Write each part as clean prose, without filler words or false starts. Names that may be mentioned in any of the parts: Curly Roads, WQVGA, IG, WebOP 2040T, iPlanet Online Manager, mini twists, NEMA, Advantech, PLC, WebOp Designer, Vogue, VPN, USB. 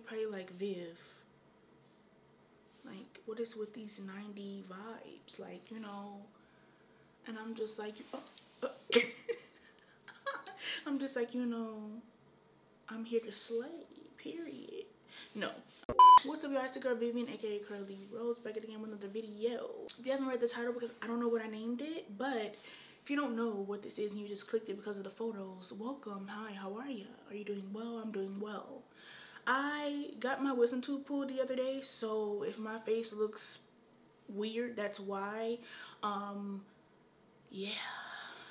you're probably like, Viv, like, what is with these 90 vibes? Like, you know, and I'm just like, I'm just like, you know, I'm here to slay, period. No. What's up, y'all? It's the girl Vivian, aka Curly Roads, back at the game with another video. If you haven't read the title, because I don't know what I named it, but if you don't know what this is and you just clicked it because of the photos, welcome. Hi, how are you? Are you doing well? I'm doing well. I got my wisdom tooth pulled the other day, so if my face looks weird, that's why. Yeah,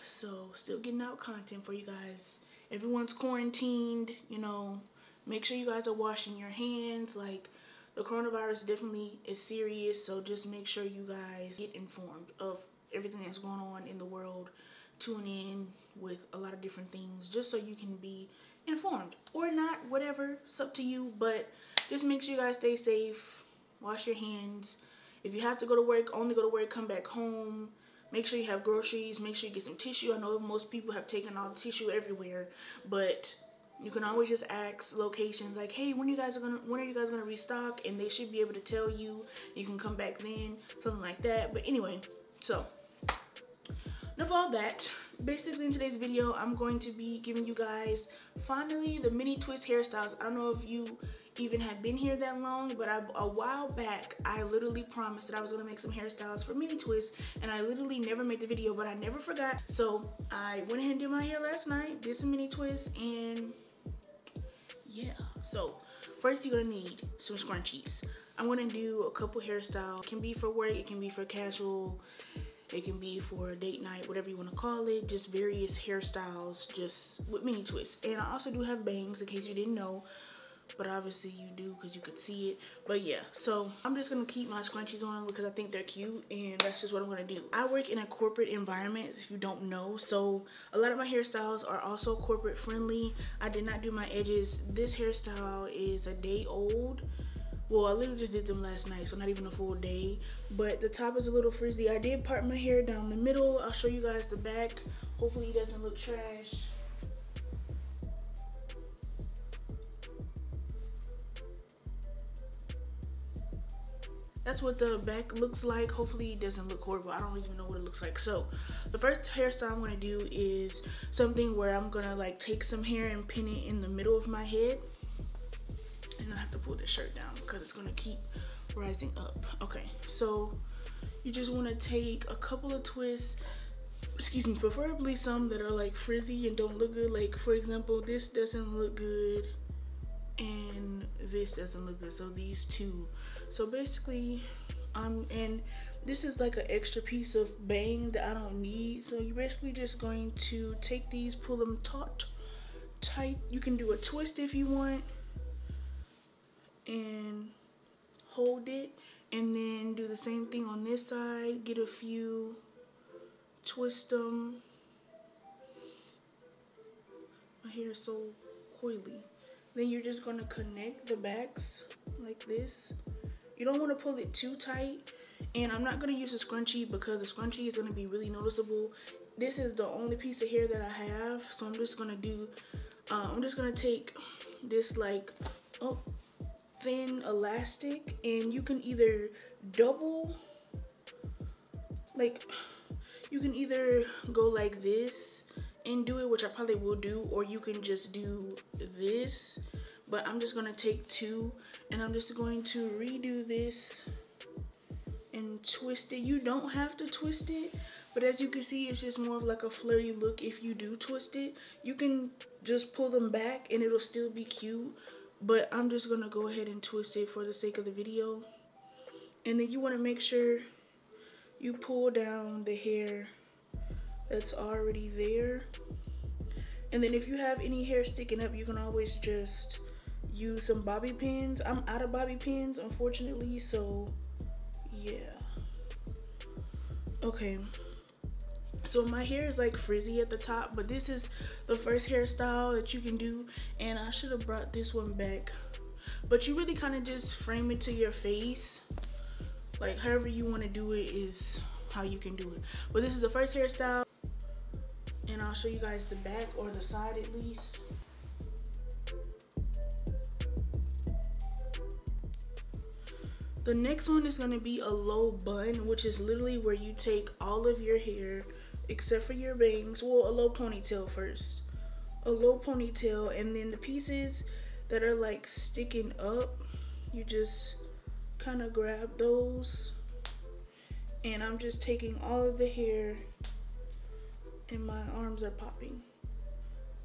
so still getting out content for you guys. Everyone's quarantined, you know. Make sure you guys are washing your hands. Like, the coronavirus definitely is serious, so just make sure you guys get informed of everything that's going on in the world. Tune in with a lot of different things just so you can be informed or not, whatever, it's up to you, but just make sure you guys stay safe, wash your hands. If you have to go to work, only go to work, come back home. Make sure you have groceries, make sure you get some tissue. I know most people have taken all the tissue everywhere, but you can always just ask locations like, hey, when are you guys gonna restock? And they should be able to tell you. You can come back then, something like that. But anyway, so enough of all that. Basically, in today's video, I'm going to be giving you guys finally the mini twist hairstyles. I don't know if you even have been here that long, but a while back, I literally promised that I was gonna make some hairstyles for mini twists, and I literally never made the video, but I never forgot. So I went ahead and did my hair last night, did some mini twists, and yeah. So first, you're gonna need some scrunchies. I'm gonna do a couple hairstyles. It can be for work, it can be for casual, it can be for a date night, whatever you want to call it. Just various hairstyles, just with mini twists. And I also do have bangs, in case you didn't know, but obviously you do because you could see it. But yeah, so I'm just gonna keep my scrunchies on because I think they're cute, and that's just what I'm gonna do. I work in a corporate environment, if you don't know, so a lot of my hairstyles are also corporate friendly. I did not do my edges. This hairstyle is a day old. Well, I literally just did them last night, so not even a full day. But the top is a little frizzy. I did part my hair down the middle. I'll show you guys the back. Hopefully it doesn't look trash. That's what the back looks like. Hopefully it doesn't look horrible. I don't even know what it looks like. So the first hairstyle I'm gonna do is something where I'm gonna like take some hair and pin it in the middle of my head. And I have to pull this shirt down because it's gonna keep rising up. Okay, so you just want to take a couple of twists, excuse me, preferably some that are like frizzy and don't look good. Like, for example, this doesn't look good and this doesn't look good, so these two. So basically and this is like an extra piece of bang that I don't need, so you're basically just going to take these, pull them taut, tight. You can do a twist if you want and hold it, and then do the same thing on this side. Get a few, twist them. My hair is so coily. Then you're just gonna connect the backs like this. You don't want to pull it too tight, and I'm not gonna use a scrunchie because the scrunchie is gonna be really noticeable. This is the only piece of hair that I have, so I'm just gonna do I'm just gonna take this like thin elastic, and you can either double, like you can either go like this and do it, which I probably will do, or you can just do this, but I'm just gonna take two, and I'm just going to redo this and twist it. You don't have to twist it, but as you can see, it's just more of like a flirty look. If you do twist it, you can just pull them back and it'll still be cute, but I'm just gonna go ahead and twist it for the sake of the video. And then you want to make sure you pull down the hair that's already there, and then if you have any hair sticking up, you can always just use some bobby pins. I'm out of bobby pins, unfortunately, so yeah. Okay, so my hair is like frizzy at the top, but this is the first hairstyle that you can do, and I should have brought this one back, but you really kind of just frame it to your face. Like, however you want to do it is how you can do it, but this is the first hairstyle, and I'll show you guys the back, or the side at least. The next one is going to be a low bun, which is literally where you take all of your hair except for your bangs. Well, a low ponytail first. A low ponytail, and then the pieces that are like sticking up, you just kind of grab those. And I'm just taking all of the hair, and my arms are popping,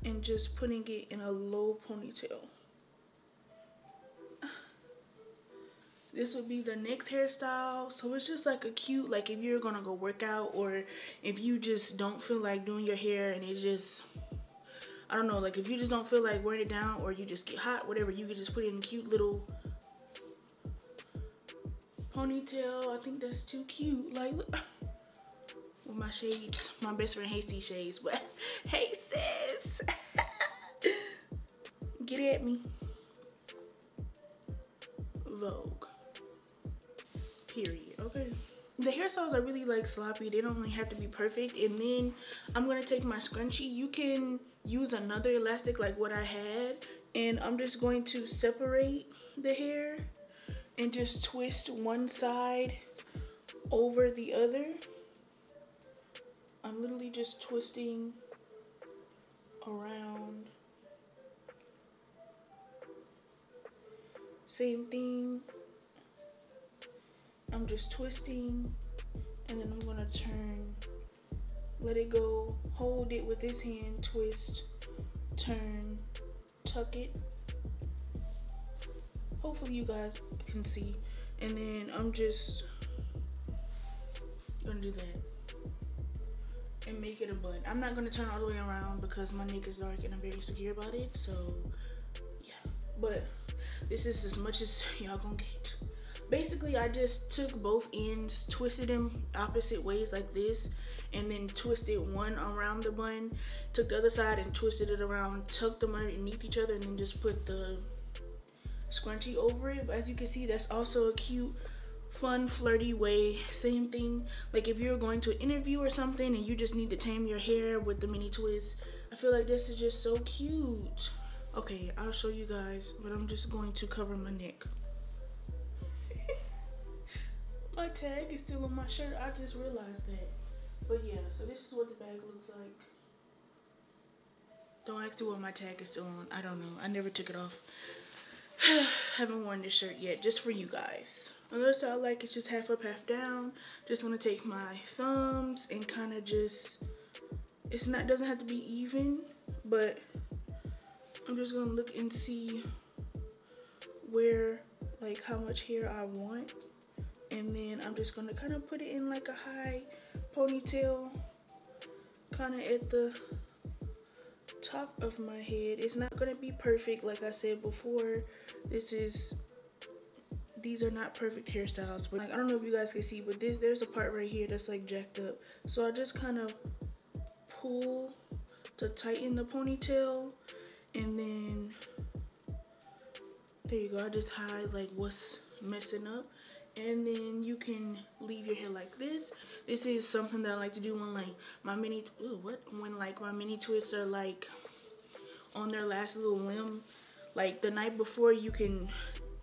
and just putting it in a low ponytail. This would be the next hairstyle. So it's just like a cute, like if you're gonna go work out, or if you just don't feel like doing your hair and it's just, I don't know, like if you just don't feel like wearing it down, or you just get hot, whatever, you could just put it in a cute little ponytail. I think that's too cute. Like, look, with my shades, my best friend hates these shades, but hey sis, get at me. Vogue. Period. Okay, the hairstyles are really like sloppy, they don't really have to be perfect. And then I'm gonna take my scrunchie, you can use another elastic like what I had, and I'm just going to separate the hair and just twist one side over the other. I'm literally just twisting around. Same thing, I'm just twisting, and then I'm gonna turn, let it go, hold it with this hand, twist, turn, tuck it. Hopefully you guys can see. And then I'm just gonna do that and make it a bun. I'm not gonna turn all the way around because my neck is dark and I'm very insecure about it, so yeah. But this is as much as y'all gonna get. Basically, I just took both ends, twisted them opposite ways like this, and then twisted one around the bun, took the other side and twisted it around, tucked them underneath each other, and then just put the scrunchie over it. But as you can see, that's also a cute, fun, flirty way. Same thing, like if you're going to an interview or something and you just need to tame your hair with the mini twist, I feel like this is just so cute. Okay, I'll show you guys, but I'm just going to cover my neck. My tag is still on my shirt, I just realized that. But yeah, so this is what the bag looks like. Don't ask me what my tag is still on, I don't know, I never took it off. Haven't worn this shirt yet, just for you guys. On the other side, I like it's just half up, half down. Just want to take my thumbs and kind of just, it's not, doesn't have to be even, but I'm just gonna look and see where, like how much hair I want, and then I'm just gonna kind of put it in like a high ponytail, kind of at the top of my head. It's not gonna be perfect, like I said before, these are not perfect hairstyles, but like, I don't know if you guys can see, but there's a part right here that's like jacked up, so I just kind of pull to tighten the ponytail, and then there you go, I just hide like what's messing up. And then you can leave your hair like this. This is something that I like to do when like my mini, ooh, what? When like my mini twists are like on their last little limb. Like the night before, you can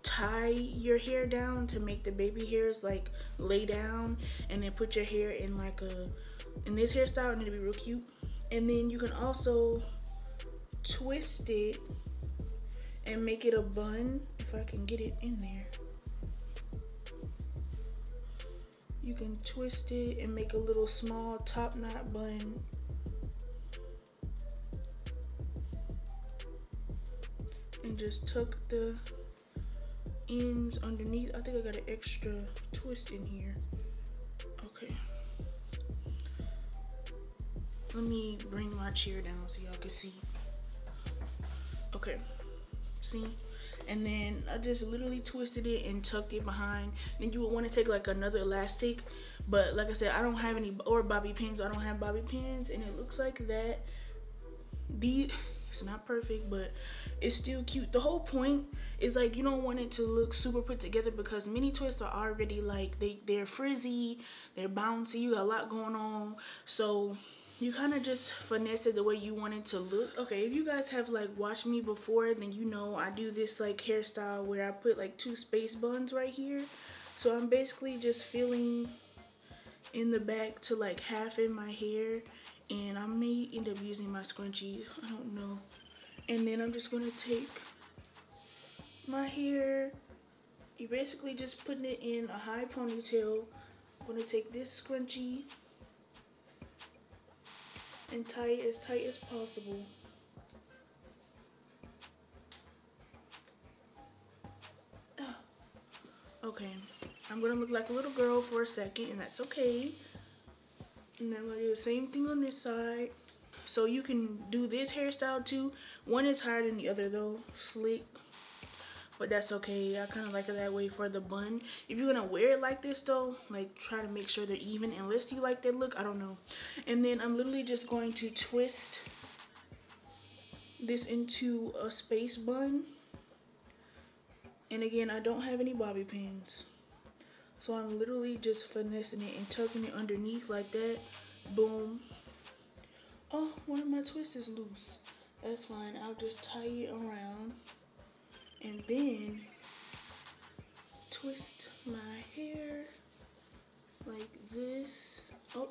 tie your hair down to make the baby hairs like lay down, and then put your hair in like in this hairstyle, and it'll be real cute. And then you can also twist it and make it a bun, if I can get it in there. You can twist it and make a little small top knot bun. And just tuck the ends underneath. I think I got an extra twist in here. Okay. Let me bring my chair down so y'all can see. Okay, see? And then I just literally twisted it and tucked it behind. Then you would want to take like another elastic, but like I said, I don't have any, or bobby pins. I don't have bobby pins, and it looks like that. It's not perfect, but it's still cute. The whole point is like you don't want it to look super put together, because mini twists are already like they're frizzy, they're bouncy, you got a lot going on, so you kind of just finesse it the way you want it to look. Okay, if you guys have like watched me before, then you know I do this like hairstyle where I put like two space buns right here. So I'm basically just filling in the back to like half in my hair, and I may end up using my scrunchie, I don't know. And then I'm just gonna take my hair, you're basically just putting it in a high ponytail. I'm gonna take this scrunchie and tight as possible. Okay, I'm gonna look like a little girl for a second, and that's okay. And then I'm gonna do the same thing on this side. So you can do this hairstyle too. One is higher than the other though, slick, but that's okay. I kind of like it that way for the bun. If you're gonna wear it like this though, like try to make sure they're even, unless you like that look, I don't know. And then I'm literally just going to twist this into a space bun. And again, I don't have any bobby pins, so I'm literally just finessing it and tucking it underneath like that. Boom. Oh, one of my twists is loose. That's fine. I'll just tie it around and then twist my hair like this. Oh,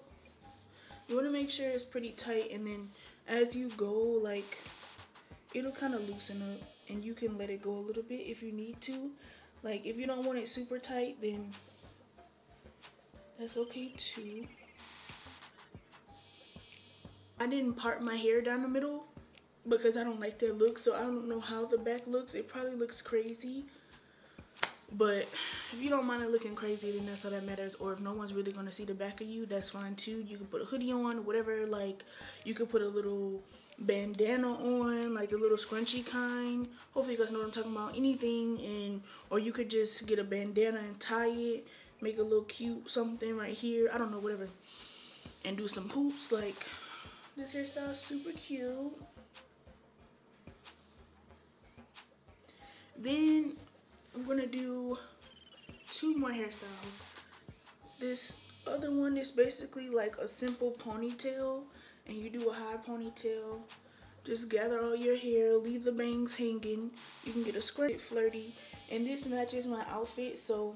you want to make sure it's pretty tight, and then as you go, like, it'll kind of loosen up, and you can let it go a little bit if you need to. Like, if you don't want it super tight, then that's okay too. I didn't part my hair down the middle because I don't like that look, so I don't know how the back looks. It probably looks crazy, but if you don't mind it looking crazy, then that's all that matters. Or if no one's really gonna see the back of you, that's fine too. You can put a hoodie on, whatever. Like, you could put a little bandana on, like the little scrunchy kind. Hopefully you guys know what I'm talking about. Anything. And or you could just get a bandana and tie it, make a little cute something right here, I don't know, whatever, and do some hoops. Like, this hairstyle is super cute. Then I'm gonna do two more hairstyles. This other one is basically like a simple ponytail, and you do a high ponytail. Just gather all your hair, leave the bangs hanging. You can get a scrunchie, flirty, and this matches my outfit, so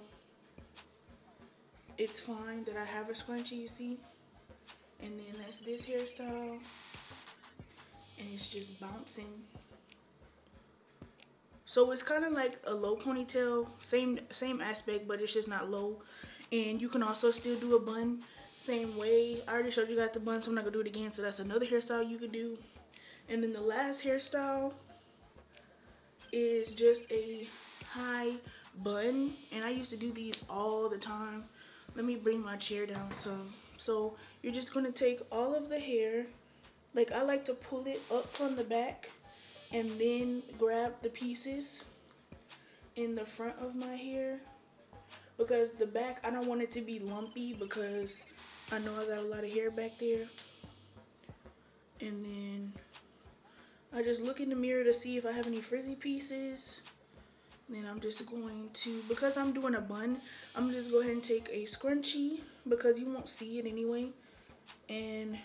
it's fine that I have a scrunchie, you see. And then that's this hairstyle, and it's just bouncing. So it's kind of like a low ponytail, same aspect, but it's just not low. And you can also still do a bun same way. I already showed you guys the bun, so I'm not gonna do it again. So that's another hairstyle you could do. And then the last hairstyle is just a high bun, and I used to do these all the time. Let me bring my chair down some. So you're just gonna take all of the hair, like, I like to pull it up from the back and then grab the pieces in the front of my hair, because the back, I don't want it to be lumpy, because I know I got a lot of hair back there. And then I just look in the mirror to see if I have any frizzy pieces. And then I'm just going to, because I'm doing a bun, I'm just go ahead and take a scrunchie, because you won't see it anyway. And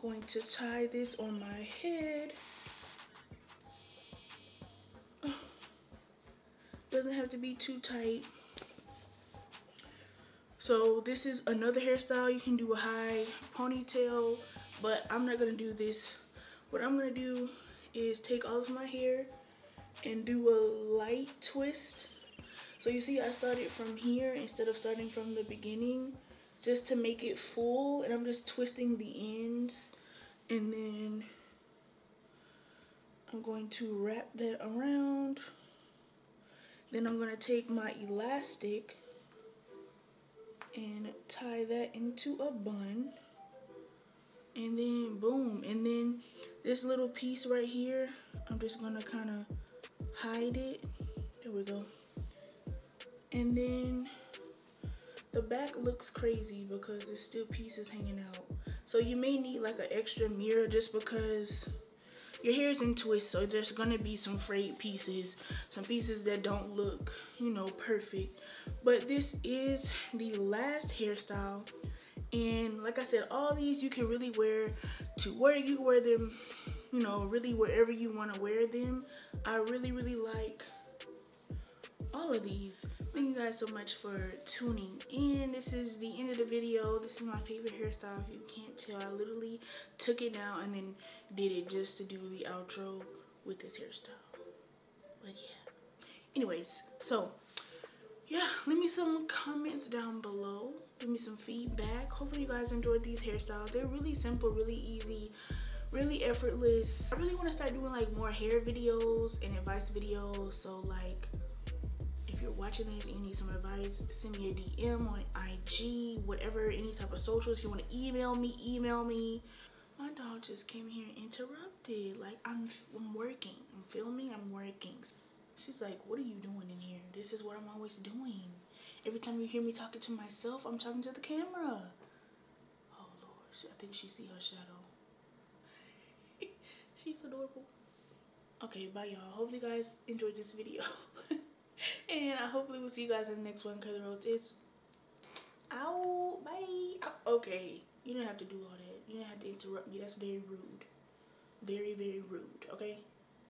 going to tie this on my head. Doesn't have to be too tight. So this is another hairstyle. You can do a high ponytail, but I'm not gonna do this. What I'm gonna do is take all of my hair and do a light twist. So you see I started from here instead of starting from the beginning, just to make it full, and I'm just twisting the ends, and then I'm going to wrap that around. Then I'm gonna take my elastic and tie that into a bun, and then boom. And then this little piece right here, I'm just gonna kind of hide it. There we go. And then the back looks crazy because there's still pieces hanging out. So you may need like an extra mirror, just because your hair's in twists, so there's gonna be some frayed pieces, some pieces that don't look, you know, perfect. But this is the last hairstyle, and like I said, all these you can really wear to work. You wear them, you know, really wherever you want to wear them. I really like all of these. I think guys so much for tuning in. This is the end of the video. This is my favorite hairstyle. If you can't tell, I literally took it down and then did it just to do the outro with this hairstyle. But yeah. Anyways, so yeah, leave me some comments down below. Give me some feedback. Hopefully you guys enjoyed these hairstyles. They're really simple, really easy, really effortless. I really want to start doing like more hair videos and advice videos. So like, if you're watching these and you need some advice, send me a DM on IG, whatever, any type of socials. If you want to email me, email me. My dog just came here and interrupted. Like, I'm working. I'm filming. I'm working. She's like, what are you doing in here? This is what I'm always doing. Every time you hear me talking to myself, I'm talking to the camera. Oh, Lord. I think she see her shadow. She's adorable. Okay, bye, y'all. Hopefully you guys enjoyed this video. And I hopefully will see you guys in the next one. Curly Roads is out. Bye. Okay. You don't have to do all that. You don't have to interrupt me. That's very rude. Very, very rude. Okay?